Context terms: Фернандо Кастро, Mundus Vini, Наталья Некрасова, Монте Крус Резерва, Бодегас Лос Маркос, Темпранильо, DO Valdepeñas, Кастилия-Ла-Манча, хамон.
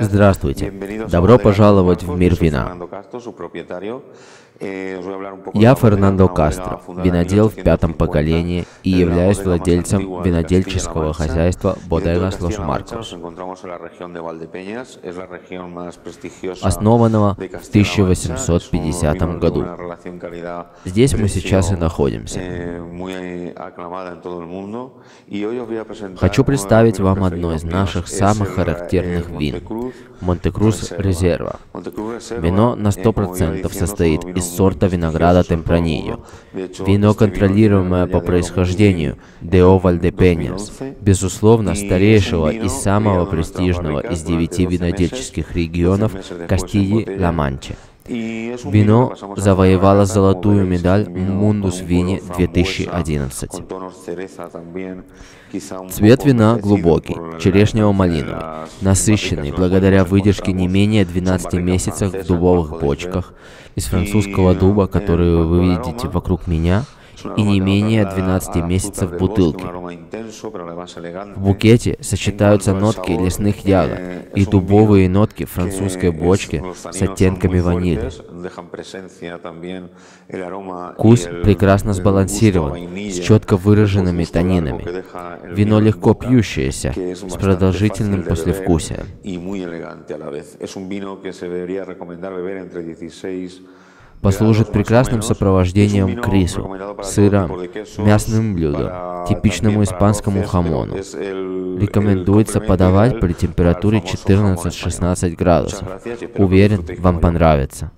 Здравствуйте. Добро пожаловать в мир вина. Я Фернандо Кастро, винодел в 5-м поколении и являюсь владельцем винодельческого хозяйства Бодегас Лос Маркос, основанного в 1850 году. Здесь мы сейчас и находимся. Хочу представить вам одно из наших самых характерных вин – Монте Крус Резерва. Вино на 100% состоит из сорта винограда Темпранильо. Вино, контролируемое по происхождению DO Valdepeñas, безусловно, старейшего и самого престижного из 9 винодельческих регионов Кастилии-Ла-Манча. Вино завоевало золотую медаль Mundus Vini 2011. Цвет вина глубокий, черешнево-малиновый, насыщенный благодаря выдержке не менее 12 месяцев в дубовых бочках из французского дуба, который вы видите вокруг меня, и не менее 12 месяцев в бутылке. В букете сочетаются нотки лесных ягод и дубовые нотки французской бочки с оттенками ванили. Вкус прекрасно сбалансирован, с четко выраженными танинами. Вино легко пьющееся, с продолжительным послевкусием. Послужит прекрасным сопровождением к рису, сырам, мясным блюдам, типичному испанскому хамону. Рекомендуется подавать при температуре 14-16 градусов. Уверен, вам понравится.